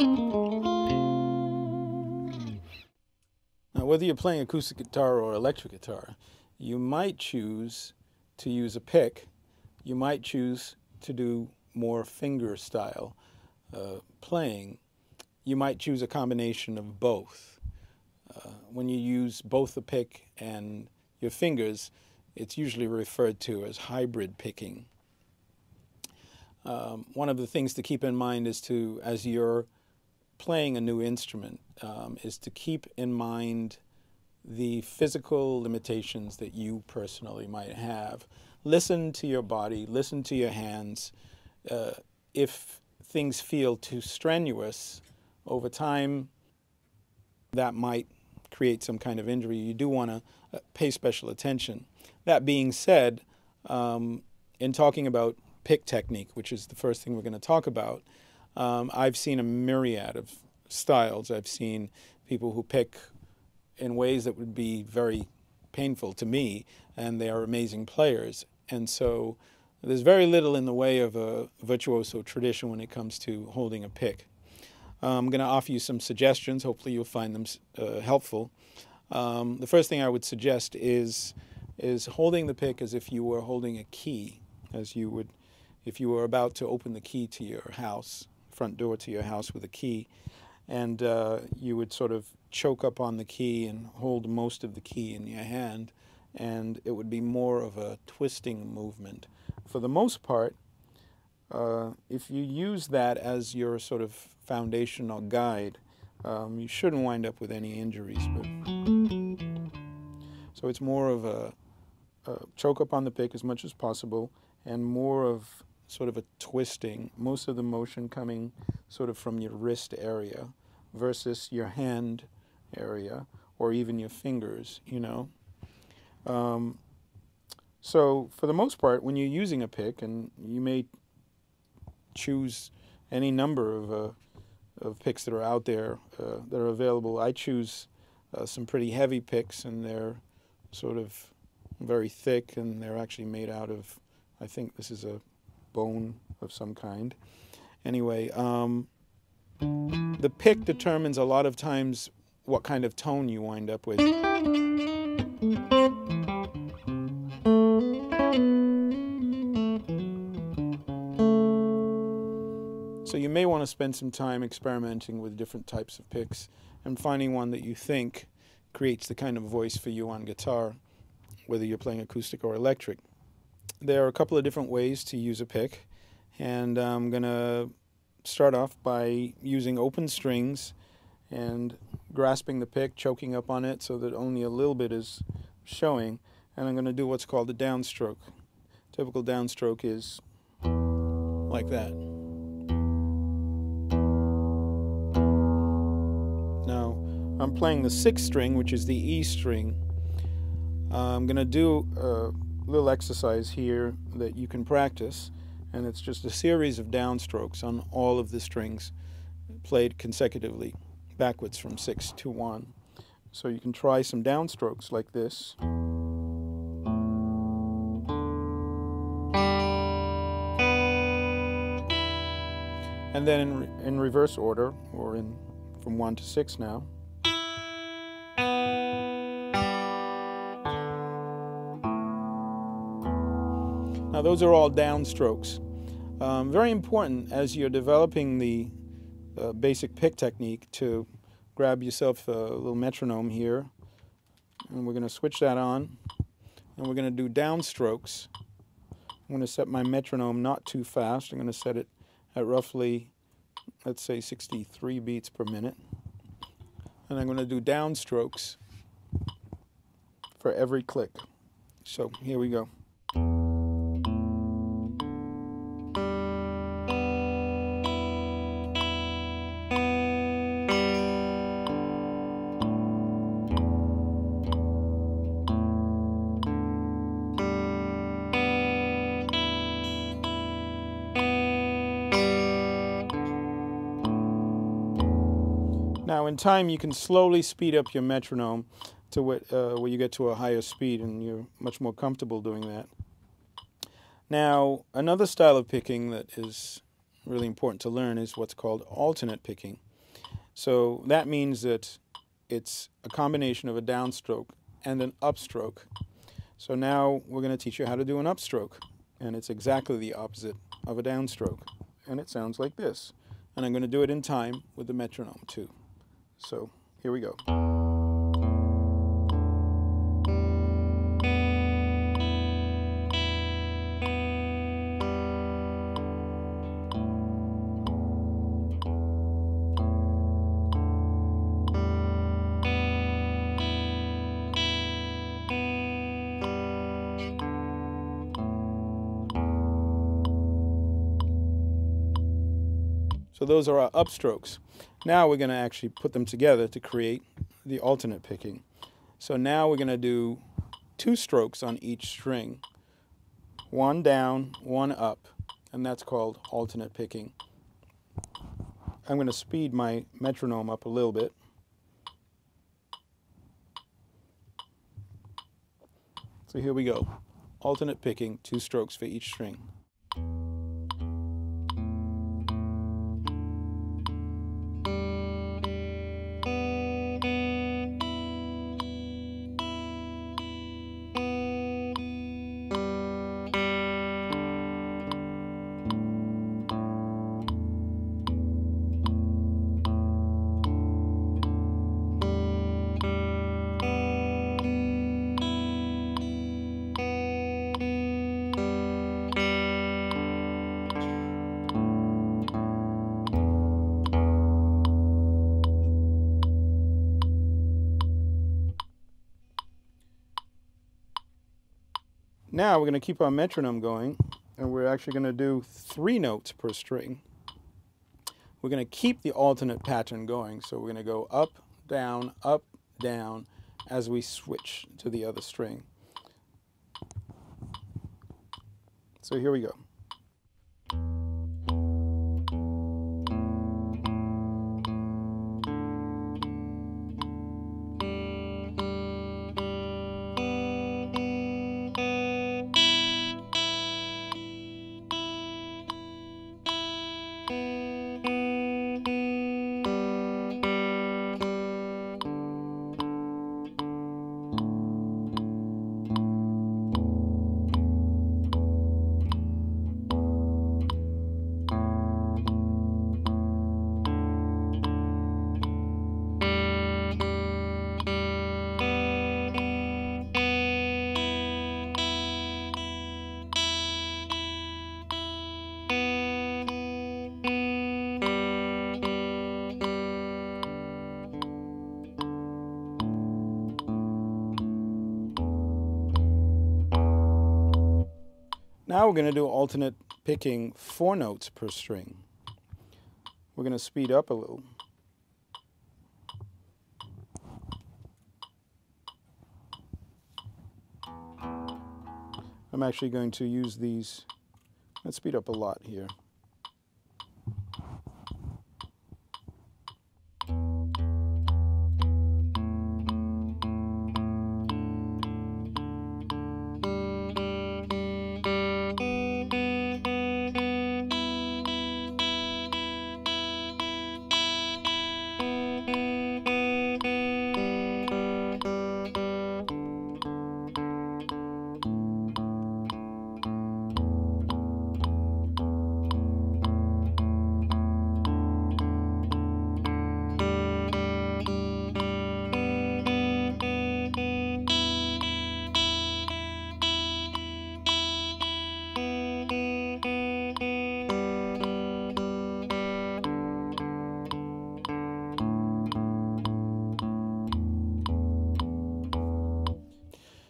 Now, whether you're playing acoustic guitar or electric guitar, you might choose to use a pick. You might choose to do more finger style playing. You might choose a combination of both. When you use both the pick and your fingers, it's usually referred to as hybrid picking. One of the things to keep in mind is to, as you're playing a new instrument, is to keep in mind the physical limitations that you personally might have. Listen to your body, listen to your hands. If things feel too strenuous over time, that might create some kind of injury. You do want to pay special attention. That being said, in talking about pick technique, which is the first thing we're going to talk about, I've seen a myriad of styles. I've seen people who pick in ways that would be very painful to me, and they are amazing players. And so there's very little in the way of a virtuoso tradition when it comes to holding a pick. I'm going to offer you some suggestions. Hopefully you'll find them helpful. The first thing I would suggest is holding the pick as if you were holding a key, as you would if you were about to open the key to your house, front door to your house with a key, and you would sort of choke up on the key and hold most of the key in your hand, and it would be more of a twisting movement. For the most part, if you use that as your sort of foundational guide, you shouldn't wind up with any injuries. So it's more of a choke up on the pick as much as possible, and more of sort of a twisting, most of the motion coming sort of from your wrist area versus your hand area or even your fingers, you know. So for the most part, when you're using a pick, and you may choose any number of picks that are out there that are available. I choose some pretty heavy picks, and they're sort of very thick, and they're actually made out of, I think this is a bone of some kind. Anyway, the pick determines a lot of times what kind of tone you wind up with. So you may want to spend some time experimenting with different types of picks and finding one that you think creates the kind of voice for you on guitar, whether you're playing acoustic or electric. There are a couple of different ways to use a pick, and I'm going to start off by using open strings and grasping the pick, choking up on it so that only a little bit is showing, and I'm going to do what's called a downstroke. Typical downstroke is like that. I'm playing the sixth string, which is the E string. I'm going to do a little exercise here that you can practice, and it's just a series of downstrokes on all of the strings played consecutively, backwards from 6 to 1. So you can try some downstrokes like this. And then in reverse order, or in from 1 to 6 now. Now those are all downstrokes. Very important as you're developing the basic pick technique to grab yourself a little metronome here, and we're going to switch that on, and we're going to do downstrokes. I'm going to set my metronome not too fast. I'm going to set it at roughly, let's say, 63 beats per minute, and I'm going to do downstrokes for every click. So here we go. Now, in time, you can slowly speed up your metronome to where you get to a higher speed, and you're much more comfortable doing that. Now, another style of picking that is really important to learn is what's called alternate picking. So that means that it's a combination of a downstroke and an upstroke. So now we're going to teach you how to do an upstroke, and it's exactly the opposite of a downstroke, and it sounds like this. And I'm going to do it in time with the metronome too. So here we go. So those are our upstrokes. Now we're going to actually put them together to create the alternate picking. So now we're going to do two strokes on each string, one down, one up, and that's called alternate picking. I'm going to speed my metronome up a little bit. So here we go, alternate picking, two strokes for each string. Now we're going to keep our metronome going, and we're actually going to do three notes per string. We're going to keep the alternate pattern going, so we're going to go up, down, as we switch to the other string. So here we go. Now we're going to do alternate picking, four notes per string. We're going to speed up a little. I'm actually going to use these. Let's speed up a lot here.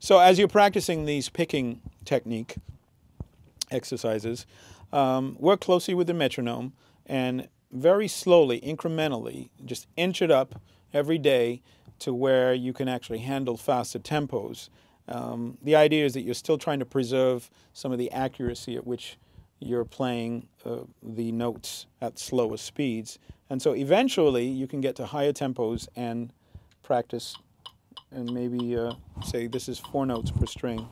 So as you're practicing these picking technique exercises, work closely with the metronome and very slowly, incrementally, just inch it up every day to where you can actually handle faster tempos. The idea is that you're still trying to preserve some of the accuracy at which you're playing the notes at slower speeds. And so eventually you can get to higher tempos and practice and maybe say this is four notes per string.